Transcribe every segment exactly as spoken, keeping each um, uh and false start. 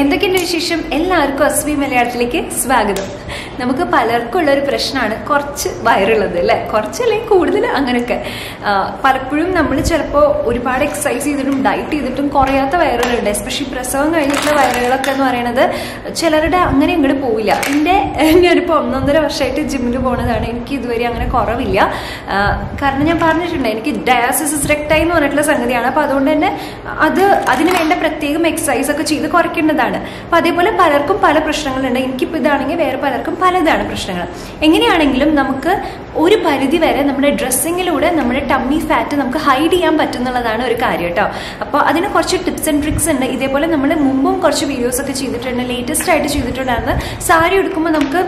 എന്തൊക്കെയുണ്ട് വിശേഷം? എല്ലാവർക്കും എസ് ബി മലയാളത്തിലേക്ക് സ്വാഗതം. നമുക്ക് പലർക്കും ഉള്ളൊരു പ്രശ്നമാണ് കുറച്ച് വയറുള്ളത് അല്ലേ, കുറച്ചല്ലേ കൂടുതൽ, അങ്ങനെയൊക്കെ. പലപ്പോഴും നമ്മൾ ചിലപ്പോൾ ഒരുപാട് എക്സസൈസ് ചെയ്തിട്ടും ഡയറ്റ് ചെയ്തിട്ടും കുറയാത്ത വയറുകളുണ്ട്. എസ്പെഷ്യലി പ്രസവം കഴിഞ്ഞിട്ടുള്ള വയറുകളൊക്കെ എന്ന് പറയുന്നത് ചിലരുടെ അങ്ങനെ ഇങ്ങോട്ട് പോവില്ല. എൻ്റെ ഞാനിപ്പോൾ ഒന്നൊന്നര വർഷമായിട്ട് ജിമ്മിൽ പോണതാണ്, എനിക്ക് ഇതുവരെ അങ്ങനെ കുറവില്ല. കാരണം ഞാൻ പറഞ്ഞിട്ടുണ്ട് എനിക്ക് ഡയാസിസിസ് റെക്ടായി എന്ന് പറഞ്ഞിട്ടുള്ള സംഗതിയാണ്. അപ്പോൾ അതുകൊണ്ട് തന്നെ അത് അതിന് വേണ്ട പ്രത്യേകം എക്സസൈസ് ഒക്കെ ചെയ്ത് കുറയ്ക്കേണ്ടതാണ്. അപ്പോൾ അതേപോലെ പലർക്കും പല പ്രശ്നങ്ങളുണ്ട്. എനിക്കിപ്പോൾ ഇതാണെങ്കിൽ വേറെ പലർക്കും പലതാണ് പ്രശ്നങ്ങൾ. എങ്ങനെയാണെങ്കിലും നമുക്ക് ഒരു പരിധി വരെ നമ്മുടെ ഡ്രസ്സിങ്ങിലൂടെ നമ്മുടെ ടമ്മി ഫാറ്റ് നമുക്ക് ഹൈഡ് ചെയ്യാൻ പറ്റുന്നുള്ളതാണ് ഒരു കാര്യം കേട്ടോ. അപ്പോൾ അതിന് കുറച്ച് ടിപ്സ് ആൻഡ് ട്രിക്സ് ഉണ്ട്. ഇതേപോലെ നമ്മൾ മുമ്പും കുറച്ച് വീഡിയോസ് ഒക്കെ ചെയ്തിട്ടുണ്ട്, ലേറ്റസ്റ്റ് ആയിട്ട് ചെയ്തിട്ടുണ്ടായിരുന്നു. സാരി ഉടുക്കുമ്പോൾ നമുക്ക്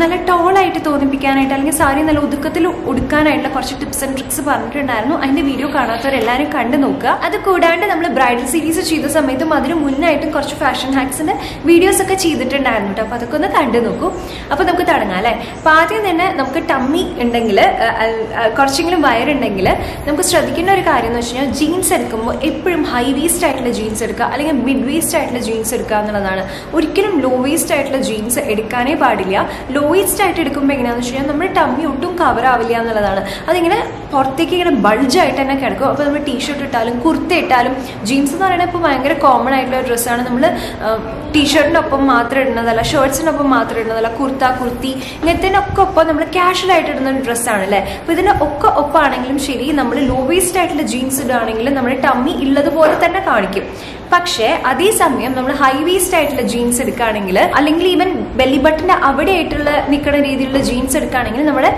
നല്ല ടോളായിട്ട് തോന്നിപ്പിക്കാനായിട്ട് അല്ലെങ്കിൽ സാരി നല്ല ഒതുക്കത്തിൽ ഉടുക്കാനായിട്ടുള്ള കുറച്ച് ടിപ്സ് ആൻഡ് ട്രിക്സ് പറഞ്ഞിട്ടുണ്ടായിരുന്നു. അതിൻ്റെ വീഡിയോ കാണാത്തവരെല്ലാവരും കണ്ടു നോക്കുക. അത് കൂടാണ്ട് നമ്മൾ ബ്രൈഡൽ സീരീസ് ചെയ്ത സമയത്തും അതിന് മുന്നായിട്ടും കുറച്ച് ഫാഷൻ ഹാക്സിൻ്റെ വീഡിയോസ് ഒക്കെ ചെയ്തിട്ടുണ്ടായിരുന്നു കേട്ടോ. അപ്പോൾ അതൊക്കെ ഒന്ന് കണ്ടു നോക്കൂ. അപ്പോൾ നമുക്ക് തുടങ്ങാം അല്ലേ. അപ്പോൾ ആദ്യം തന്നെ നമുക്ക് ടമ്മി ഉണ്ടെങ്കിൽ, കുറച്ചെങ്കിലും വയറുണ്ടെങ്കിൽ നമുക്ക് ശ്രദ്ധിക്കേണ്ട ഒരു കാര്യം എന്ന് വെച്ച് കഴിഞ്ഞാൽ ജീൻസ് എടുക്കുമ്പോൾ എപ്പോഴും ഹൈ വേസ്റ്റ് ആയിട്ടുള്ള ജീൻസ് എടുക്കുക അല്ലെങ്കിൽ മിഡ് വേസ്റ്റ് ആയിട്ടുള്ള ജീൻസ് എടുക്കുക എന്നുള്ളതാണ്. ഒരിക്കലും ലോ വേസ്റ്റ് ആയിട്ടുള്ള ജീൻസ് എടുക്കാനേ പാടില്ല. ലോ വേസ്റ്റ് ആയിട്ട് എടുക്കുമ്പോൾ എങ്ങനെയാണെന്ന് വെച്ച് കഴിഞ്ഞാൽ നമ്മുടെ ടമ്മി ഒട്ടും കവർ ആവില്ല എന്നുള്ളതാണ്. അതിങ്ങനെ പുറത്തേക്ക് ഇങ്ങനെ ബൾജായിട്ട് തന്നെ കിടക്കും. അപ്പോൾ നമ്മൾ ടീഷർട്ട് ഇട്ടാലും കുർത്ത ഇട്ടാലും ജീൻസ് എന്ന് പറയുന്നത് ഇപ്പോൾ ഭയങ്കര കോമൺ ആയിട്ടുള്ള ഡ്രസ്സാണ്. നമ്മൾ ടീഷർട്ടിനൊപ്പം മാത്രം ഇടുന്നതല്ല, ഷർട്ട്സിനൊപ്പം മാത്രം ഇടുന്നതല്ല, കുർത്ത കുർത്തി ഇങ്ങനത്തേനൊക്കെ ഒപ്പം നമ്മൾ ക്യാഷ്വൽ ആയിട്ട് ഇടുന്ന ഒരു ഡ്രസ്സാണ് അല്ലേ. അപ്പോൾ ഇതിൻ്റെ ഒക്കെ ഒപ്പാണെങ്കിലും ശരി, നമ്മൾ ലോ വേസ്റ്റ് ആയിട്ടുള്ള ജീൻസ് ഇടുകയാണെങ്കിലും നമ്മുടെ ടമ്മി ഉള്ളതുപോലെ തന്നെ കാണിക്കും. പക്ഷേ അതേസമയം നമ്മൾ ഹൈ വേസ്റ്റ് ആയിട്ടുള്ള ജീൻസ് എടുക്കുകയാണെങ്കിൽ അല്ലെങ്കിൽ ഈവൻ ബെല്ലി ബട്ടൻ്റെ അവിടെയായിട്ടുള്ള നിൽക്കുന്ന രീതിയിലുള്ള ജീൻസ് എടുക്കുകയാണെങ്കിൽ നമ്മുടെ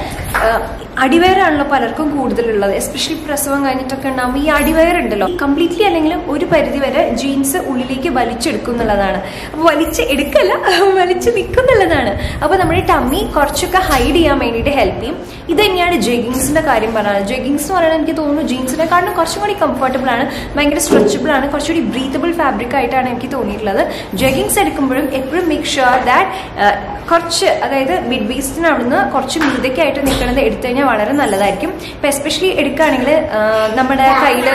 അടിവയറാണല്ലോ പലർക്കും കൂടുതലുള്ളത്. എസ്പെഷ്യലി പ്രസവം കഴിഞ്ഞിട്ടൊക്കെ ഉണ്ടാകുമ്പോൾ ഈ അടിവയർ ഉണ്ടല്ലോ കംപ്ലീറ്റ്ലി അല്ലെങ്കിലും ഒരു പരിധി വരെ ജീൻസ് ഉള്ളിലേക്ക് വലിച്ചെടുക്കുന്നുള്ളതാണ്. അപ്പോൾ വലിച്ച് എടുക്കല്ല, വലിച്ച് നിൽക്കുന്നുള്ളതാണ്. അപ്പോൾ നമ്മുടെ ടമ്മി കുറച്ചൊക്കെ ഹൈഡ് ചെയ്യാൻ വേണ്ടിയിട്ട് ഹെൽപ്പ് ചെയ്യും. ഇത് തന്നെയാണ് ജെഗിങ്സിൻ്റെ കാര്യം പറഞ്ഞത്. ജെഗിങ്സ് എന്ന് പറയുന്നത് എനിക്ക് തോന്നുന്നു ജീൻസിനെക്കാളും കുറച്ചും കൂടി കംഫർട്ടബിൾ ആണ്, ഭയങ്കര സ്ട്രെച്ചബിൾ ആണ്, കുറച്ചുകൂടി ബ്രീത്തബിൾ ഫാബ്രിക് ആയിട്ടാണ് എനിക്ക് തോന്നിയിട്ടുള്ളത്. ജെഗിങ്സ് എടുക്കുമ്പോഴും എപ്പോഴും മേക്ക് ഷുവർ ദാറ്റ് കുറച്ച്, അതായത് മിഡ് വേസ്റ്റിന് അവിടുന്ന് കുറച്ച് മീതയ്ക്കായിട്ട് നിൽക്കുന്നത് എടുത്തു കഴിഞ്ഞാൽ വളരെ നല്ലതായിരിക്കും. ഇപ്പം എസ്പെഷ്യലി എടുക്കുകയാണെങ്കിൽ നമ്മുടെ കയ്യിൽ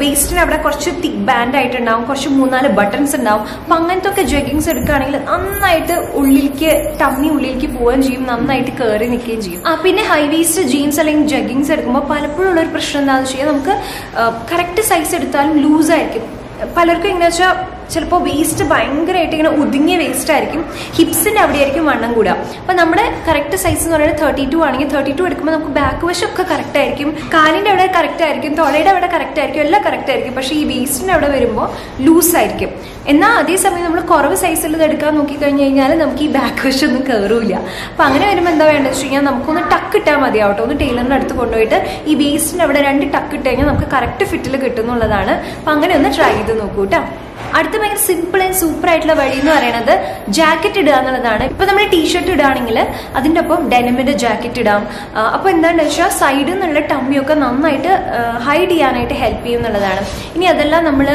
വേസ്റ്റിന് അവിടെ കുറച്ച് തിക്ക് ബാൻഡ് ആയിട്ടുണ്ടാവും, കുറച്ച് മൂന്നാല് ബട്ടൺസ് ഉണ്ടാവും. അപ്പം അങ്ങനത്തെ ഒക്കെ ജെഗിങ്സ് എടുക്കുകയാണെങ്കിൽ നന്നായിട്ട് ഉള്ളിലേക്ക് ടമ്മി ഉള്ളിലേക്ക് പോവുകയും ചെയ്യും, നന്നായിട്ട് കയറി നിൽക്കുകയും ചെയ്യും. ആ പിന്നെ ഹൈ വേസ്റ്റ് ജീൻസ് അല്ലെങ്കിൽ ജെഗിങ്സ് എടുക്കുമ്പോൾ പലപ്പോഴും ഉള്ളൊരു പ്രശ്നം എന്താണെന്ന് വെച്ചാൽ നമുക്ക് കറക്റ്റ് സൈസ് എടുത്താലും ലൂസായിരിക്കും. പലർക്കും എങ്ങനെയാണെന്ന് വെച്ചാൽ ചിലപ്പോൾ വേസ്റ്റ് ഭയങ്കരമായിട്ട് ഇങ്ങനെ ഒതുങ്ങിയ വേസ്റ്റ് ആയിരിക്കും, ഹിപ്സിൻ്റെ അവിടെയായിരിക്കും വണ്ണം കൂടുക. അപ്പോൾ നമ്മുടെ കറക്റ്റ് സൈസ് എന്ന് പറയുന്നത് തേർട്ടി ടു ആണെങ്കിൽ തേർട്ടി ടു എടുക്കുമ്പോൾ നമുക്ക് ബാക്ക് വശമൊക്കെ കറക്റ്റ് ആയിരിക്കും, കാലിൻ്റെ അവിടെ കറക്റ്റ് ആയിരിക്കും, തൊളയുടെ അവിടെ കറക്റ്റ് ആയിരിക്കും, എല്ലാം കറക്റ്റ് ആയിരിക്കും. പക്ഷേ ഈ വേസ്റ്റിൻ്റെ അവിടെ വരുമ്പോൾ ലൂസായിരിക്കും. എന്നാൽ അതേസമയം നമ്മൾ കുറവ് സൈസിലത് എടുക്കാൻ നോക്കിക്കഴിഞ്ഞ് കഴിഞ്ഞാൽ നമുക്ക് ഈ ബാക്ക് വശമൊന്നും കയറില്ല. അപ്പോൾ അങ്ങനെ വരുമ്പോൾ എന്താ വേണ്ടതെന്ന് വെച്ച് കഴിഞ്ഞാൽ നമുക്കൊന്ന് ടക്ക് ഇട്ടാൽ മതിയാവട്ടോ. ഒന്ന് ടൈലറിൻ്റെ അടുത്ത് കൊണ്ടുപോയിട്ട് ഈ വേസ്റ്റിൻ്റെ അവിടെ രണ്ട് ടക്ക് ഇട്ട് കഴിഞ്ഞാൽ നമുക്ക് കറക്റ്റ് ഫിറ്റിൽ കിട്ടുന്നുള്ളതാണ്. അപ്പോൾ അങ്ങനെ ഒന്ന് ട്രൈ ചെയ്ത് നോക്കൂ കേട്ടോ. അടുത്ത ഭയങ്കര സിമ്പിൾ ആൻഡ് സൂപ്പർ ആയിട്ടുള്ള വഴി എന്ന് പറയുന്നത് ജാക്കറ്റ് ഇടുക എന്നുള്ളതാണ്. ഇപ്പം നമ്മൾ ടീഷർട്ട് ഇടുകയാണെങ്കിൽ അതിൻ്റെ ഒപ്പം ഡെനിമിൻ്റെ ജാക്കറ്റ് ഇടാം. അപ്പോൾ എന്താണെന്ന് വെച്ചാൽ സൈഡിൽ നിന്നുള്ള ടമ്മിയൊക്കെ നന്നായിട്ട് ഹൈഡ് ചെയ്യാനായിട്ട് ഹെൽപ്പ് ചെയ്യും എന്നുള്ളതാണ്. ഇനി അതെല്ലാം നമ്മൾ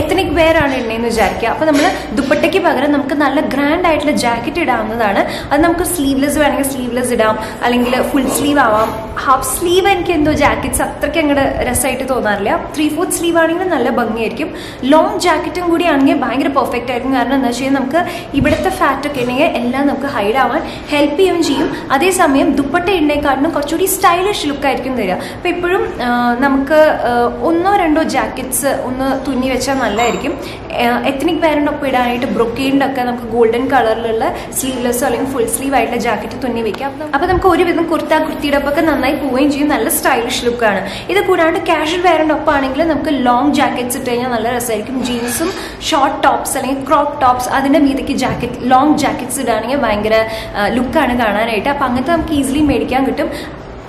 എത്നിക് വെയർ ആണ് ഇടുന്നതെന്ന് വിചാരിക്കുക. അപ്പോൾ നമ്മൾ ദുപ്പട്ടയ്ക്ക് പകരം നമുക്ക് നല്ല ഗ്രാൻഡ് ആയിട്ടുള്ള ജാക്കറ്റ് ഇടാവുന്നതാണ്. അത് നമുക്ക് സ്ലീവ്ലെസ് വേണമെങ്കിൽ സ്ലീവ്ലെസ് ഇടാം, അല്ലെങ്കിൽ ഫുൾ സ്ലീവ് ആവാം. ഹാഫ് സ്ലീവ് എനിക്ക് എന്തോ ജാക്കറ്റ്സ് അത്രയ്ക്ക് അങ്ങോട്ട് രസമായിട്ട് തോന്നാറില്ല. ത്രീ ഫോർത്ത് സ്ലീവ് ആണെങ്കിൽ നല്ല ഭംഗിയായിരിക്കും. ലോങ് ജാക്കറ്റും കൂടിയാണെങ്കിൽ ഭയങ്കര പെർഫെക്റ്റ് ആയിരിക്കും. കാരണം എന്താ വെച്ച് കഴിഞ്ഞാൽ നമുക്ക് ഇവിടുത്തെ ഫാറ്റൊക്കെ ഉണ്ടെങ്കിൽ എല്ലാം നമുക്ക് ഹൈഡ് ആവാൻ ഹെൽപ്പ് ചെയ്യുകയും ചെയ്യും. അതേസമയം ദുപ്പട്ട ഉണ്ടെങ്കിൽക്കാട്ടിനും കുറച്ചുകൂടി സ്റ്റൈലിഷ് ലുക്കായിരിക്കും തരിക. അപ്പോൾ എപ്പോഴും നമുക്ക് ഒന്നോ രണ്ടോ ജാക്കറ്റ്സ് ഒന്ന് തുന്നി വെച്ചാൽ നല്ലതായിരിക്കും. എത്നിക് വെയറിൻ്റെ ഒപ്പം ഇടാനായിട്ട് ബ്രൊക്കേൻ്റെ ഒക്കെ നമുക്ക് ഗോൾഡൻ കളറിലുള്ള സ്ലീവ്ലെസ്സോ അല്ലെങ്കിൽ ഫുൾ സ്ലീവ് ആയിട്ടുള്ള ജാക്കറ്റ് തുന്നി വെക്കാം. അപ്പോൾ നമുക്ക് ഒരുവിധം കുർത്ത കുർത്തിയുടെ ഒപ്പൊക്കെ നന്നായി പോവുകയും ചെയ്യും, നല്ല സ്റ്റൈലിഷ് ലുക്കാണ്. ഇത് കൂടാണ്ട് കാഷ്വൽ വെയറിൻ്റെ ഒപ്പം ആണെങ്കിൽ നമുക്ക് ലോങ് ജാക്കറ്റ്സ് ഇട്ട് കഴിഞ്ഞാൽ നല്ല രസമായിരിക്കും. ജീൻസും ഷോർട്ട് ടോപ്സ് അല്ലെങ്കിൽ ക്രോപ്പ് ടോപ്സ് അതിൻ്റെ മീതയ്ക്ക് ജാക്കറ്റ് ലോങ് ജാക്കറ്റ്സ് ഇടുകയാണെങ്കിൽ ഭയങ്കര ലുക്കാണ് കാണാനായിട്ട്. അപ്പോൾ അങ്ങനത്തെ നമുക്ക് ഈസിലി മേടിക്കാൻ കിട്ടും.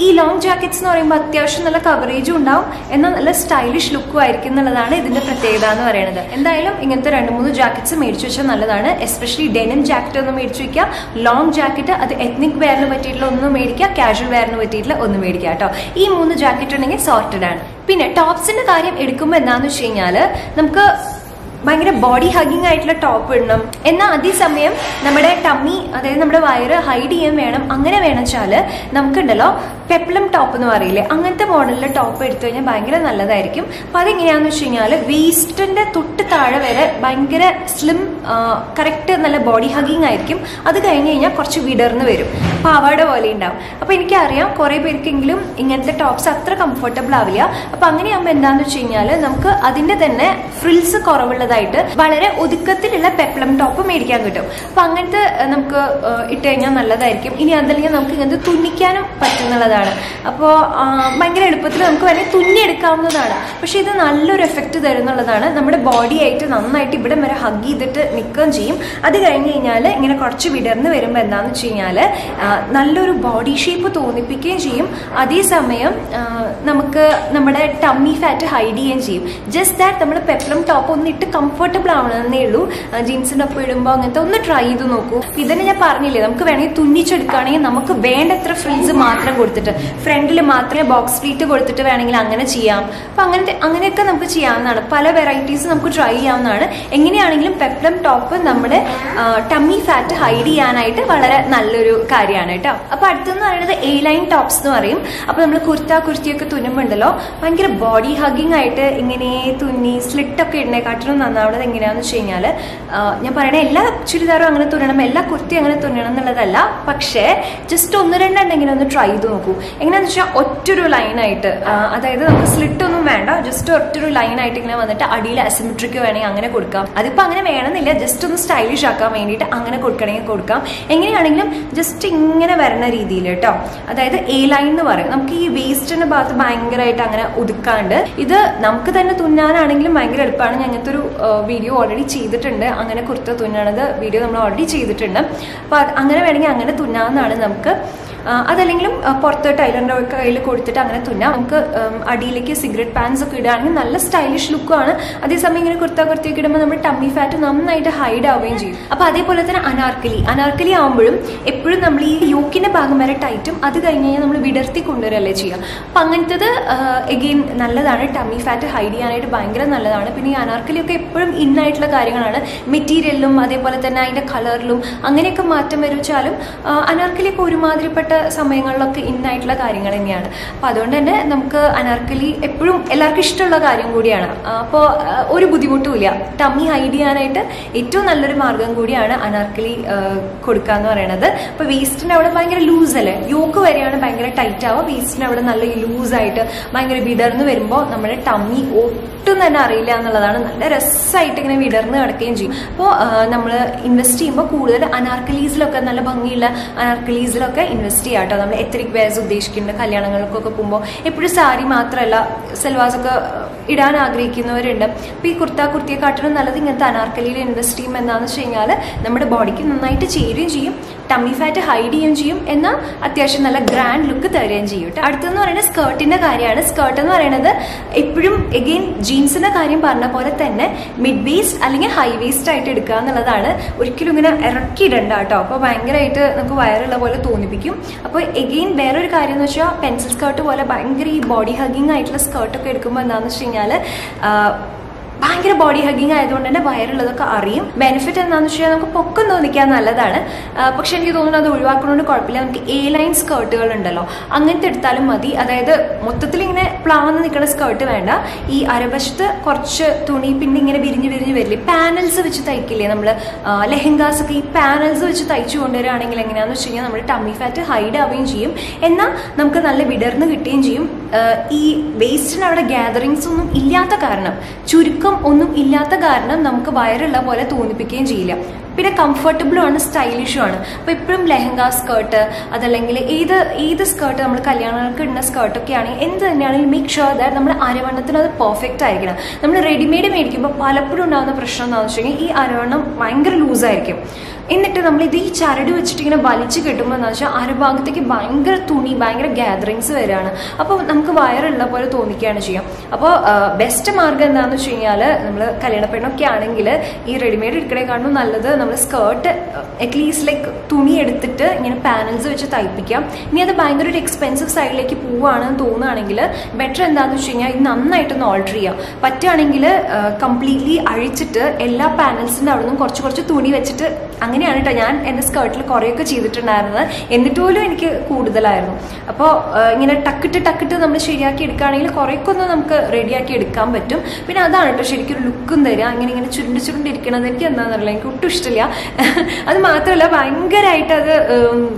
ഈ ലോങ് ജാക്കറ്റ്സ് എന്ന് പറയുമ്പോൾ അത്യാവശ്യം നല്ല കവറേജും ഉണ്ടാവും, എന്നാൽ നല്ല സ്റ്റൈലിഷ് ലുക്കും ആയിരിക്കും എന്നുള്ളതാണ് ഇതിൻ്റെ പ്രത്യേകത എന്ന് പറയുന്നത്. എന്തായാലും ഇങ്ങനത്തെ രണ്ട് മൂന്ന് ജാക്കറ്റ്സ് മേടിച്ചു വെച്ചാൽ നല്ലതാണ്. എസ്പെഷ്യലി ഡെനിം ജാക്കറ്റ് ഒന്ന് മേടിച്ചു വയ്ക്കുക. ലോങ് ജാക്കറ്റ് അത് എത്നിക് വെയറിന് പറ്റിയിട്ടുള്ള ഒന്ന് മേടിക്കുക, കാഷ്വൽ വെയറിന് പറ്റിയിട്ടുള്ള ഒന്ന് മേടിക്കുക കേട്ടോ. ഈ മൂന്ന് ജാക്കറ്റ് ഉണ്ടെങ്കിൽ സോർട്ടഡ് ആണ്. പിന്നെ ടോപ്സിൻ്റെ കാര്യം എടുക്കുമ്പോൾ എന്താണെന്ന് വെച്ച് കഴിഞ്ഞാൽ നമുക്ക് ഭയങ്കര ബോഡി ഹഗ്ഗിങ് ആയിട്ടുള്ള ടോപ്പ് ഇടണം. എന്നാൽ അതേസമയം നമ്മുടെ ടമ്മി, അതായത് നമ്മുടെ വയറ് ഹൈഡ് ചെയ്യാൻ വേണം. അങ്ങനെ വേണമെന്ന് വെച്ചാൽ നമുക്കുണ്ടല്ലോ peplum top എന്ന് പറയില്ലേ അങ്ങനത്തെ മോഡലിലെ ടോപ്പ് എടുത്തു കഴിഞ്ഞാൽ ഭയങ്കര നല്ലതായിരിക്കും. അപ്പോൾ അതെങ്ങനെയാണെന്ന് വെച്ച് കഴിഞ്ഞാൽ വീസ്റ്റിന്റെ തൊട്ട് താഴെ വരെ ഭയങ്കര സ്ലിം കറക്റ്റ് നല്ല ബോഡി ഹഗിങ് ആയിരിക്കും. അത് കഴിഞ്ഞ് കഴിഞ്ഞാൽ കുറച്ച് വിടർന്ന് വരും, പാവാട പോലെ ഉണ്ടാവും. അപ്പോൾ എനിക്കറിയാം കുറേ പേർക്കെങ്കിലും ഇങ്ങനത്തെ ടോപ്സ് അത്ര കംഫർട്ടബിൾ ആവില്ല. അപ്പോൾ അങ്ങനെയാകുമ്പോൾ എന്താണെന്ന് വെച്ച് കഴിഞ്ഞാൽ നമുക്ക് അതിൻ്റെ തന്നെ ഫ്രിൽസ് കുറവുള്ളതായിട്ട് വളരെ ഒതുക്കത്തിലുള്ള പെപ്ലം ടോപ്പ് മേടിക്കാൻ കിട്ടും. അപ്പോൾ അങ്ങനത്തെ നമുക്ക് ഇട്ട് കഴിഞ്ഞാൽ നല്ലതായിരിക്കും. ഇനി അതല്ലെങ്കിൽ നമുക്ക് ഇങ്ങനത്തെ തുന്നിക്കാനും പറ്റുന്നുള്ളതാണ്. അപ്പോൾ ഭയങ്കര എളുപ്പത്തിൽ നമുക്ക് വേണമെങ്കിൽ തുന്നിയെടുക്കാവുന്നതാണ്. പക്ഷേ ഇത് നല്ലൊരു എഫക്റ്റ് തരുന്നുള്ളതാണ്. നമ്മുടെ ബോഡി ആയിട്ട് നന്നായിട്ട് ഇവിടെ വരെ ഹഗ് ചെയ്തിട്ട് നിൽക്കുകയും ചെയ്യും. അത് കഴിഞ്ഞ് കഴിഞ്ഞാൽ ഇങ്ങനെ കുറച്ച് വിടർന്ന് വരുമ്പോൾ എന്താണെന്ന് വെച്ച് കഴിഞ്ഞാൽ നല്ലൊരു ബോഡി ഷേപ്പ് തോന്നിപ്പിക്കുകയും ചെയ്യും. അതേസമയം നമുക്ക് നമ്മുടെ ടമ്മി ഫാറ്റ് ഹൈഡ് ചെയ്യുകയും ചെയ്യും. ജസ്റ്റ് ദാറ്റ് നമ്മൾ പെപ്ലം ടോപ്പ് ഒന്ന് ഇട്ട് കംഫർട്ടബിൾ ആവണമെന്നേ ഉള്ളൂ. ജീൻസിൻ്റെ ഒപ്പം ഇടുമ്പോൾ അങ്ങനത്തെ ഒന്ന് ട്രൈ ചെയ്ത് നോക്കൂ. ഇതന്നെ ഞാൻ പറഞ്ഞില്ലേ, നമുക്ക് വേണമെങ്കിൽ തുന്നിച്ചെടുക്കുകയാണെങ്കിൽ നമുക്ക് വേണ്ടത്ര ഫ്രിൽസ് മാത്രം കൊടുത്തിട്ട് ഫ്രണ്ടിൽ മാത്രമേ ബോക്സ് പ്ലീറ്റ് കൊടുത്തിട്ട് വേണമെങ്കിൽ അങ്ങനെ ചെയ്യാം. അപ്പം അങ്ങനത്തെ അങ്ങനെയൊക്കെ നമുക്ക് ചെയ്യാവുന്നതാണ്. പല വെറൈറ്റീസ് നമുക്ക് ട്രൈ ചെയ്യാവുന്നതാണ്. എങ്ങനെയാണെങ്കിലും പെപ്ലം ടോപ്പ് നമ്മുടെ ടമ്മി ഫാറ്റ് ഹൈഡ് ചെയ്യാനായിട്ട് വളരെ നല്ലൊരു കാര്യമാണ് കേട്ടോ. അപ്പോൾ അടുത്തെന്ന് പറയുന്നത് എ ലൈൻ ടോപ്സ് എന്ന് പറയും. അപ്പോൾ നമ്മൾ കുർത്ത കുർത്തിയൊക്കെ തുന്നുമ്പോണ്ടല്ലോ ഭയങ്കര ബോഡി ഹഗ്ഗിങ് ആയിട്ട് ഇങ്ങനെ തുന്നി സ്ലിറ്റൊക്കെ ഇടുന്നേക്കാട്ടിലും നന്നാവുന്നത് എങ്ങനെയാണെന്ന് വെച്ച് കഴിഞ്ഞാൽ, ഞാൻ പറയണേ എല്ലാ ചുരിദാറും അങ്ങനെ തുന്നണം, എല്ലാ കുർത്തി അങ്ങനെ തുന്നണം എന്നുള്ളതല്ല. പക്ഷേ ജസ്റ്റ് ഒന്ന് രണ്ടെണ്ണെങ്കിലും ഒന്ന് ട്രൈ ചെയ്ത് നോക്കൂ. എങ്ങനെയാണെന്ന് വെച്ചാൽ ഒറ്റൊരു ലൈനായിട്ട്, അതായത് നമുക്ക് സ്ലിറ്റൊന്നും വേണ്ട, ജസ്റ്റ് ഒറ്റൊരു ലൈനായിട്ട് ഇങ്ങനെ വന്നിട്ട് അടിയിൽ അസിമെട്രിക്ക് വേണമെങ്കിൽ അങ്ങനെ കൊടുക്കാം. അതിപ്പോൾ അങ്ങനെ വേണമെന്നില്ല, ജസ്റ്റ് ഒന്ന് സ്റ്റൈലിഷ് ആക്കാൻ വേണ്ടിയിട്ട് അങ്ങനെ കൊടുക്കണമെങ്കിൽ കൊടുക്കാം. എങ്ങനെയാണെങ്കിലും ജസ്റ്റ് ഇങ്ങനെ വരുന്ന രീതിയിൽ കേട്ടോ, അതായത് എ ലൈൻ എന്ന് പറയും. നമുക്ക് ഈ വേസ്റ്റിന്റെ ഭാഗത്ത് ഭയങ്കരമായിട്ട് അങ്ങനെ ഒതുക്കാണ്ട് ഇത് നമുക്ക് തന്നെ തുന്നാനാണെങ്കിലും ഭയങ്കര എളുപ്പമാണ്. ഞങ്ങൾക്ക് ഒരു വീഡിയോ ഓൾറെഡി ചെയ്തിട്ടുണ്ട്, അങ്ങനെ കുർത്ത തുന്നണത് വീഡിയോ നമ്മൾ ഓൾറെഡി ചെയ്തിട്ടുണ്ട്. അപ്പോൾ അങ്ങനെ വേണമെങ്കിൽ അങ്ങനെ തുന്നാവുന്നതാണ് നമുക്ക്. അതല്ലെങ്കിലും പുറത്ത് ടൈലറിൻ്റെ കയ്യിൽ കൊടുത്തിട്ട് അങ്ങനെ തുന്നാം. നമുക്ക് അടിയിലേക്ക് സിഗരറ്റ് പാൻസ് ഒക്കെ ഇടുകയാണെങ്കിൽ നല്ല സ്റ്റൈലിഷ് ലുക്കാണ്. അതേസമയം ഇങ്ങനെ കുർത്ത കുർത്തിയൊക്കെ ഇടുമ്പോൾ നമ്മുടെ ടമ്മി ഫാറ്റ് നന്നായിട്ട് ഹൈഡ് ആവുകയും ചെയ്യും. അപ്പോൾ അതേപോലെ തന്നെ അനാർക്കലി അനാർക്കലി ആവുമ്പോഴും എപ്പോഴും നമ്മൾ ഈ യോക്കിൻ്റെ ഭാഗം വരെ ടൈറ്റും അത് കഴിഞ്ഞ് കഴിഞ്ഞാൽ നമ്മൾ വിടർത്തി കൊണ്ടുവരല്ലേ ചെയ്യുക. അപ്പം അങ്ങനത്തത് എഗെയിൻ നല്ലതാണ്, ടമ്മി ഫാറ്റ് ഹൈഡ് ചെയ്യാനായിട്ട് ഭയങ്കര നല്ലതാണ്. പിന്നെ ഈ അനാർക്കലിയൊക്കെ എപ്പോഴും ഇന്നായിട്ടുള്ള കാര്യങ്ങളാണ്. മെറ്റീരിയലിലും അതേപോലെ തന്നെ അതിൻ്റെ കളറിലും അങ്ങനെയൊക്കെ മാറ്റം വരുവച്ചാലും അനാർക്കലിയൊക്കെ ഒരുമാതിരിപ്പെട്ട സമയങ്ങളിലൊക്കെ ഇന്നായിട്ടുള്ള കാര്യങ്ങൾ തന്നെയാണ്. അപ്പോൾ അതുകൊണ്ട് തന്നെ നമുക്ക് അനാർക്കലി എപ്പോഴും എല്ലാവർക്കും ഇഷ്ടമുള്ള കാര്യം കൂടിയാണ്. അപ്പോൾ ഒരു ബുദ്ധിമുട്ടുമില്ല. ടമ്മി ഹൈഡ് ചെയ്യാനായിട്ട് ഏറ്റവും നല്ലൊരു മാർഗം കൂടിയാണ് അനാർക്കലി കൊടുക്കുക എന്ന് പറയുന്നത്. അപ്പോൾ വേസ്റ്റിൻ്റെ അവിടെ ഭയങ്കര ലൂസല്ലേ, യോക്ക് വരെയാണ് ഭയങ്കര ടൈറ്റ് ആവുക. വേസ്റ്റിൻ്റെ അവിടെ നല്ല ലൂസായിട്ട് ഭയങ്കര വിടർന്ന് വരുമ്പോൾ നമ്മുടെ ടമ്മി ഒട്ടും തന്നെ അറിയില്ല എന്നുള്ളതാണ്. നല്ല രസമായിട്ട് ഇങ്ങനെ വിടർന്ന് കിടക്കുകയും ചെയ്യും. അപ്പോൾ നമ്മൾ ഇൻവെസ്റ്റ് ചെയ്യുമ്പോൾ കൂടുതൽ അനാർക്കലീസിലൊക്കെ നല്ല ഭംഗിയുള്ള അനാർക്കലീസിലൊക്കെ ഇൻവെസ്റ്റ് ചെയ്യാട്ടോ. നമ്മൾ എത്രിക് വെയർസ് ഉദ്ദേശിക്കുന്നുണ്ട്. കല്യാണങ്ങൾക്കൊക്കെ പോകുമ്പോൾ എപ്പോഴും സാരി മാത്രമല്ല സെൽവാസൊക്കെ ഇടാൻ ആഗ്രഹിക്കുന്നവരുണ്ട്. അപ്പോൾ ഈ കുർത്ത കുർത്തിയെ കാട്ടിലും നല്ലത് ഇങ്ങനത്തെ അനാർക്കലിയിൽ ഇൻവെസ്റ്റ് ചെയ്യും. എന്താണെന്ന് വെച്ച് കഴിഞ്ഞാൽ നമ്മുടെ ബോഡിക്ക് നന്നായിട്ട് ചേരുകയും ചെയ്യും, ടമ്മി ഫാറ്റ് ഹൈഡ് ചെയ്യുകയും ചെയ്യും, എന്നാൽ അത്യാവശ്യം നല്ല ഗ്രാൻഡ് ലുക്ക് തരുകയും ചെയ്യും കേട്ടോ. അടുത്തെന്ന് പറയുന്നത് സ്കേർട്ടിൻ്റെ കാര്യമാണ്. സ്കേർട്ട് എന്ന് പറയുന്നത് എപ്പോഴും എഗെയിൻ ജീൻസിൻ്റെ കാര്യം പറഞ്ഞ പോലെ തന്നെ മിഡ് വേസ്റ്റ് അല്ലെങ്കിൽ ഹൈ വേസ്റ്റ് ആയിട്ട് എടുക്കുക എന്നുള്ളതാണ്. ഒരിക്കലും ഇങ്ങനെ ഇറക്കി ഇടണ്ട കേട്ടോ. അപ്പോൾ ഭയങ്കരമായിട്ട് നമുക്ക് വയറുള്ള പോലെ തോന്നിപ്പിക്കും. അപ്പോൾ എഗെയിൻ വേറൊരു കാര്യം എന്ന് വെച്ചാൽ പെൻസിൽ സ്കേർട്ട് പോലെ ഭയങ്കര ഈ ബോഡി ഹഗ്ഗിങ് ആയിട്ടുള്ള സ്കേർട്ടൊക്കെ എടുക്കുമ്പോൾ എന്താണെന്ന് വെച്ച് കഴിഞ്ഞാൽ ഭയങ്കര ബോഡി ഹഗ്ഗിങ് ആയതുകൊണ്ട് തന്നെ വയറുള്ളതൊക്കെ അറിയും. ബെനിഫിറ്റ് എന്താണെന്ന് വെച്ച് കഴിഞ്ഞാൽ നമുക്ക് പൊക്കം തോന്നിക്കാൻ നല്ലതാണ്. പക്ഷെ എനിക്ക് തോന്നുന്നു അത് ഒഴിവാക്കുന്നതുകൊണ്ട് കുഴപ്പമില്ല. നമുക്ക് എ ലൈൻ സ്കേർട്ടുകൾ ഉണ്ടല്ലോ അങ്ങനത്തെ എടുത്താലും മതി. അതായത് മൊത്തത്തിൽ ഇങ്ങനെ പ്ലാന്ന് നിൽക്കുന്ന സ്കേർട്ട് വേണ്ട. ഈ അരവശത്ത് കുറച്ച് തുണി പിന്നെ ഇങ്ങനെ വിരിഞ്ഞ് വിരിഞ്ഞ് വരില്ലേ, പാനൽസ് വെച്ച് തയ്ക്കില്ലേ നമ്മൾ ലെഹങ്കാസ് ഒക്കെ, ഈ പാനൽസ് വെച്ച് തയ്ച്ചു കൊണ്ടുവരികയാണെങ്കിൽ എങ്ങനെയാണെന്ന് വെച്ച് കഴിഞ്ഞാൽ നമ്മുടെ ടമ്മി ഫാറ്റ് ഹൈഡ് ആവുകയും ചെയ്യും, എന്നാൽ നമുക്ക് നല്ല വിടർന്ന് കിട്ടുകയും ചെയ്യും. ഈ വേസ്റ്റിന് അവിടെ ഗ്യാതറിങ്സ് ഒന്നും ഇല്ലാത്ത കാരണം, ചുരുക്കം ഒന്നും ഇല്ലാത്ത കാരണം നമുക്ക് വയറുള്ള പോലെ തോന്നിപ്പിക്കുകയും ചെയ്യില്ല. പിന്നെ കംഫർട്ടബിളും ആണ്, സ്റ്റൈലിഷും ആണ്. അപ്പോൾ എപ്പോഴും ലെഹങ്ക സ്കേർട്ട് അതല്ലെങ്കിൽ ഏത് ഏത് സ്കേർട്ട് നമ്മൾ കല്യാണങ്ങൾക്ക് ഇടുന്ന സ്കേർട്ടൊക്കെ ആണെങ്കിൽ എന്ത് തന്നെയാണെങ്കിലും മേക്ക് ഷുവർ ദാറ്റ് നമ്മുടെ അരവണ്ണത്തിന് അത് പെർഫെക്റ്റ് ആയിരിക്കണം. നമ്മൾ റെഡിമെയ്ഡ് മേടിക്കുമ്പോൾ പലപ്പോഴും ഉണ്ടാകുന്ന പ്രശ്നം എന്താണെന്ന് വെച്ച് കഴിഞ്ഞാൽ ഈ അരവണ്ണം ഭയങ്കര ലൂസായിരിക്കും. എന്നിട്ട് നമ്മളിത് ഈ ചരട് വെച്ചിട്ട് ഇങ്ങനെ വലിച്ചു കെട്ടുമ്പോൾ എന്താ വെച്ചാൽ അരഭാഗത്തേക്ക് ഭയങ്കര തുണി ഭയങ്കര ഗ്യാതറിങ്സ് വരികയാണ്. അപ്പോൾ നമുക്ക് വയറുള്ള പോലെ തോന്നിക്കുകയാണ് ചെയ്യാം. അപ്പോൾ ബെസ്റ്റ് മാർഗം എന്താണെന്ന് വെച്ച് കഴിഞ്ഞാൽ, നമ്മൾ കല്യാണ പെണ്ണൊക്കെ ആണെങ്കിൽ ഈ റെഡിമെയ്ഡ് എടുക്കണേക്കാളും നല്ലത് നമ്മൾ സ്കേർട്ട് അറ്റ്ലീസ്റ്റ് ലൈക്ക് തുണി എടുത്തിട്ട് ഇങ്ങനെ പാനൽസ് വെച്ച് തയ്പ്പിക്കാം. ഇനി അത് ഭയങ്കര ഒരു എക്സ്പെൻസീവ് സൈഡിലേക്ക് പോവുകയാണെന്ന് തോന്നുകയാണെങ്കിൽ ബെറ്റർ എന്താണെന്ന് വെച്ച് കഴിഞ്ഞാൽ ഇത് നന്നായിട്ടൊന്ന് ഓൾട്ടർ ചെയ്യാം. പറ്റുകയാണെങ്കിൽ കംപ്ലീറ്റ്ലി അഴിച്ചിട്ട് എല്ലാ പാനൽസിൻ്റെ അവിടെ നിന്നും കുറച്ച് കുറച്ച് തുണി വെച്ചിട്ട് അങ്ങനെയാണ് കേട്ടോ ഞാൻ എൻ്റെ സ്കേർട്ടിൽ കുറേയൊക്കെ ചെയ്തിട്ടുണ്ടായിരുന്നത്. എന്നിട്ട് പോലും എനിക്ക് കൂടുതലായിരുന്നു. അപ്പോൾ ഇങ്ങനെ ടക്കിട്ട് ടക്കിട്ട് നമ്മൾ ശരിയാക്കി എടുക്കുകയാണെങ്കിൽ കുറേയൊക്കെ ഒന്ന് നമുക്ക് റെഡിയാക്കി എടുക്കാൻ പറ്റും. പിന്നെ അതാണ് കേട്ടോ ശരിക്കും ലുക്കും തരിക. അങ്ങനെ ഇങ്ങനെ ചുരുണ്ട് ചുരുണ്ടിരിക്കണത് എനിക്ക് എന്താണെന്നറിയില്ല, എനിക്ക് ഒട്ടും ഇഷ്ടമില്ല. അത് മാത്രമല്ല ഭയങ്കരമായിട്ട് അത്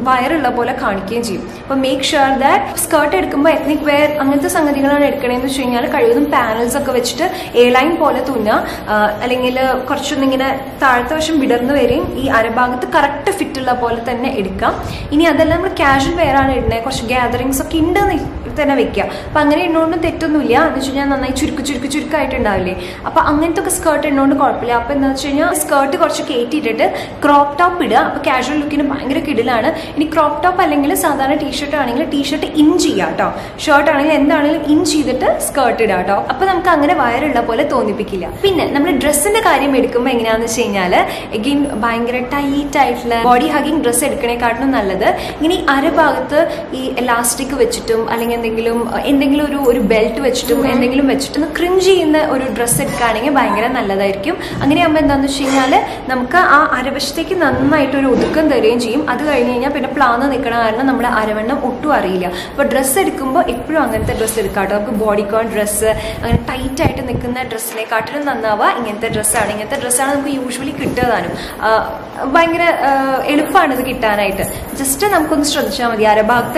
വയറുള്ള പോലെ കാണിക്കുകയും ചെയ്യും. അപ്പോൾ മേക്ക് ഷുവർ ദാറ്റ് സ്കേർട്ട് എടുക്കുമ്പോൾ എത്നിക് വെയർ അങ്ങനത്തെ സംഗതികളാണ് എടുക്കണതെന്ന് വെച്ച് കഴിഞ്ഞാൽ കഴിവതും പാനൽസ് ഒക്കെ വെച്ചിട്ട് എ ലൈൻ പോലെ തുന്നുക, അല്ലെങ്കിൽ കുറച്ചൊന്നിങ്ങനെ താഴത്തെ വശം വിടർന്ന് വരെയും ഈ അരഭാഗത്ത് കറക്റ്റ് ഫിറ്റുള്ള പോലെ തന്നെ എടുക്കാം. ഇനി അതെല്ലാം നമ്മൾ ക്യാഷ്വൽ വെയർ ആണ് ഇടുന്നത്, കുറച്ച് ഗ്യാതറിങ്സ് ഒക്കെ ഉണ്ടെന്ന് തന്നെ വെക്കുക. അപ്പം അങ്ങനെ ഇടുന്നോണ്ടും തെറ്റൊന്നുമില്ല എന്ന് വെച്ച് കഴിഞ്ഞാൽ നന്നായി ചുരുക്ക് ചുരുക്ക് ചുരുക്കായിട്ടുണ്ടാവില്ലേ. അപ്പം അങ്ങനത്തെ ഒക്കെ സ്കേർട്ട് ഇടുന്നോണ്ട് കുഴപ്പമില്ല. അപ്പം എന്താ വെച്ച് കഴിഞ്ഞാൽ സ്കേർട്ട് കുറച്ച് കയറ്റിയിട്ടിട്ട് ക്രോപ്പ് ടോപ്പ് ഇടുക. അപ്പോൾ ക്യാഷ്വൽ ലുക്കിന് ഭയങ്കര കിടിലാണ്. ഇനി ക്രോപ്പ് ടോപ്പ് അല്ലെങ്കിൽ സാധാരണ ടീഷർട്ട് ആണെങ്കിൽ ടീഷർട്ട് ഇൻ ചെയ്യുക കേട്ടോ, ഷർട്ട് ആണെങ്കിൽ എന്താണെങ്കിലും ഇൻ ചെയ്തിട്ട് സ്കേർട്ട് ഇടുക കേട്ടോ. അപ്പം നമുക്ക് അങ്ങനെ വയറുള്ള പോലെ തോന്നിപ്പിക്കില്ല. പിന്നെ നമ്മൾ ഡ്രസ്സിൻ്റെ കാര്യം എടുക്കുമ്പോൾ എങ്ങനെയാണെന്ന് വെച്ച് കഴിഞ്ഞാൽ എഗെയിൻ ഭയങ്കര ടൈറ്റ് ആയിട്ടുള്ള ബോഡി ഹഗിങ് ഡ്രസ്സ് എടുക്കണേക്കാട്ടിലും നല്ലത് ഇങ്ങനെ ഈ അരഭാഗത്ത് ഈ എലാസ്റ്റിക് വെച്ചിട്ടും അല്ലെങ്കിൽ എന്തെങ്കിലും എന്തെങ്കിലും ഒരു ഒരു ബെൽറ്റ് വെച്ചിട്ടും എന്തെങ്കിലും വെച്ചിട്ടും ക്രിഞ്ച് ചെയ്യുന്ന ഒരു ഡ്രസ്സ് എടുക്കുകയാണെങ്കിൽ ഭയങ്കര നല്ലതായിരിക്കും. അങ്ങനെയാകുമ്പോൾ എന്താണെന്ന് വെച്ച് കഴിഞ്ഞാൽ നമുക്ക് ആ അരവശത്തേക്ക് നന്നായിട്ടൊരു ഒതുക്കം തരുകയും ചെയ്യും. അത് കഴിഞ്ഞ് കഴിഞ്ഞാൽ പിന്നെ പ്ലാന്ന് നിൽക്കണ കാരണം നമ്മുടെ അരവണ്ണം ഒട്ടും അറിയില്ല. അപ്പോൾ ഡ്രസ്സ് എടുക്കുമ്പോൾ എപ്പോഴും അങ്ങനത്തെ ഡ്രസ്സ് എടുക്കാം കേട്ടോ. നമുക്ക് ബോഡിക്കോൺ ഡ്രസ്സ് അങ്ങനെ ടൈറ്റായിട്ട് നിൽക്കുന്ന ഡ്രസ്സിനെക്കാട്ടിലും നന്നാവുക ഇങ്ങനത്തെ ഡ്രസ്സാണ്. ഇങ്ങനത്തെ ഡ്രസ്സാണ് നമുക്ക് യൂഷ്വലി കിട്ടുകതാനും ഭയങ്കര എളുപ്പമാണ് ഇത് കിട്ടാനായിട്ട്. ജസ്റ്റ് നമുക്കൊന്ന് ശ്രദ്ധിച്ചാൽ മതി, അരഭാഗത്ത്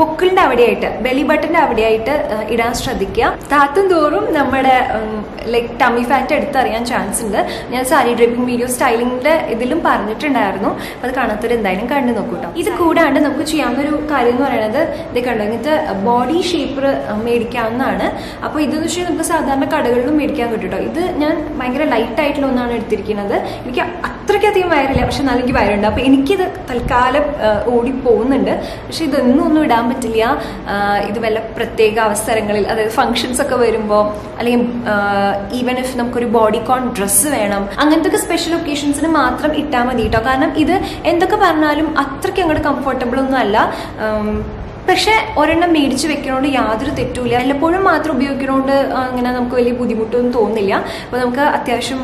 പൊക്കിളിൻ്റെ അവിടെയായിട്ട് ബെലി ബട്ടൻ്റെ അവിടെയായിട്ട് ഇടാൻ ശ്രദ്ധിക്കുക. താത്തും തോറും നമ്മുടെ ലൈക്ക് ടമ്മി ഫാറ്റ് എടുത്തറിയാൻ ചാൻസ് ഉണ്ട്. ഞാൻ സാരി ഡ്രൈപ്പിംഗ് വീഡിയോ സ്റ്റൈലിങ്ങിൻ്റെ ഇതിലും പറഞ്ഞിട്ടുണ്ടായിരുന്നു. അത് കാണാത്തവർ എന്തായാലും കണ്ടു നോക്കൂട്ടോ. ഇത് കൂടാണ്ട് നമുക്ക് ചെയ്യാവുന്ന ഒരു കാര്യം എന്ന് പറയുന്നത് ഇത് കണ്ടോ, ഇങ്ങനത്തെ ബോഡി ഷേപ്പർ മേടിക്കാവുന്നതാണ്. അപ്പോൾ ഇതെന്ന് വെച്ചാൽ നമുക്ക് സാധാരണ കടകളിലും മേടിക്കാൻ കിട്ടും. ഇത് ഞാൻ ഭയങ്കര ലൈറ്റായിട്ടുള്ള ഒന്നാണ് എടുത്തിരിക്കുന്നത്. എനിക്ക് അത്രയ്ക്കധികം വയറില്ല, പക്ഷെ നല്ലെനിക്ക് വയറുണ്ട്. അപ്പോൾ എനിക്കിത് തൽക്കാലം ഓടി പോകുന്നുണ്ട്. പക്ഷെ ഇതൊന്നും ഒന്നും ഇടാൻ പറ്റില്ല. ഇത് വല്ല പ്രത്യേക അവസരങ്ങളിൽ, അതായത് ഫംഗ്ഷൻസ് ഒക്കെ വരുമ്പോൾ, അല്ലെങ്കിൽ ഈവൻ ഇഫ് നമുക്കൊരു ബോഡിക്കോൺ ഡ്രസ്സ് വേണം, അങ്ങനത്തെ സ്പെഷ്യൽ ഒക്കേഷൻസിന് മാത്രം ഇട്ടാൽ മതി കേട്ടോ. കാരണം ഇത് എന്തൊക്കെ പറഞ്ഞാലും അത്രയ്ക്ക് അങ്ങോട്ട് കംഫർട്ടബിൾ ഒന്നും അല്ല. പക്ഷേ ഒരെണ്ണം മേടിച്ച് വെക്കണോണ്ട് യാതൊരു തെറ്റുമില്ല. എല്ലപ്പോഴും മാത്രം ഉപയോഗിക്കണോണ്ട് അങ്ങനെ നമുക്ക് വലിയ ബുദ്ധിമുട്ടൊന്നും തോന്നില്ല. അപ്പോൾ നമുക്ക് അത്യാവശ്യം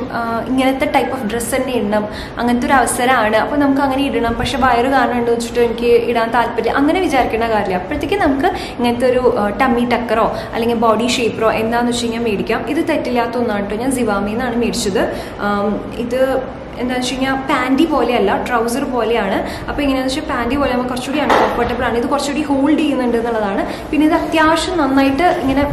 ഇങ്ങനത്തെ ടൈപ്പ് ഓഫ് ഡ്രസ്സ് തന്നെ ഇടണം, അങ്ങനത്തെ ഒരു അവസരമാണ്. അപ്പോൾ നമുക്ക് അങ്ങനെ ഇടണം, പക്ഷെ വയറ് കാരണം ഉണ്ടെന്ന് വെച്ചിട്ട് എനിക്ക് ഇടാൻ താല്പര്യം അങ്ങനെ വിചാരിക്കേണ്ട കാര്യമില്ല. അപ്പോഴത്തേക്ക് നമുക്ക് ഇങ്ങനത്തെ ഒരു ടമ്മി ടക്കറോ അല്ലെങ്കിൽ ബോഡി ഷേപ്പറോ എന്താണെന്ന് വെച്ച് കഴിഞ്ഞാൽ മേടിക്കാം. ഇത് തെറ്റില്ലാത്ത ഒന്നാണ് കേട്ടോ. ഞാൻ സിവാമിയിൽ നിന്നാണ് മേടിച്ചത്. ഇത് എന്താണെന്ന് വെച്ച് കഴിഞ്ഞാൽ പാൻറ്റി പോലെയല്ല, ട്രൗസർ പോലെയാണ്. അപ്പോൾ എങ്ങനെയാണെന്ന് വെച്ചാൽ പാൻറ്റി പോലെ നമുക്ക് കുറച്ചുകൂടി അൺകംഫർട്ടബിളാണ്. ഇത് കുറച്ചുകൂടി ഹോൾഡ് ചെയ്യുന്നുണ്ട് എന്നുള്ളതാണ്. പിന്നെ ഇത് അത്യാവശ്യം നന്നായിട്ട് ഇങ്ങനെ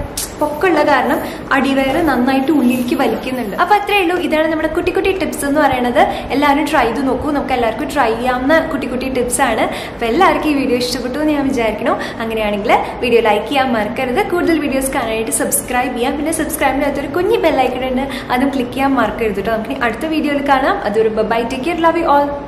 പൊക്കുള്ള കാരണം അടിവയർ നന്നായിട്ട് ഉള്ളിലേക്ക് വലിക്കുന്നുണ്ട്. അപ്പോൾ അത്രയേ ഉള്ളൂ. ഇതാണ് നമ്മുടെ കുട്ടി കുട്ടി ടിപ്സ് എന്ന് പറയുന്നത്. എല്ലാവരും ട്രൈ ചെയ്ത് നോക്കൂ. നമുക്ക് എല്ലാവർക്കും ട്രൈ ചെയ്യാവുന്ന കുട്ടി കുട്ടി ടിപ്സാണ്. അപ്പോൾ എല്ലാവർക്കും ഈ വീഡിയോ ഇഷ്ടപ്പെട്ടു എന്ന് ഞാൻ വിചാരിക്കണം. അങ്ങനെയാണെങ്കിൽ വീഡിയോ ലൈക്ക് ചെയ്യാൻ മറക്കരുത്. കൂടുതൽ വീഡിയോസ് കാണാനായിട്ട് സബ്സ്ക്രൈബ് ചെയ്യാം. പിന്നെ സബ്സ്ക്രൈബിൻ്റെ അകത്തൊരു കുഞ്ഞി ബെൽ ഐക്കൺ ഉണ്ട്, അതും ക്ലിക്ക് ചെയ്യാൻ മറക്കരുത് കേട്ടോ. നമുക്ക് അടുത്ത വീഡിയോയിൽ കാണാം. അതൊരു bye. Take care. Love you all.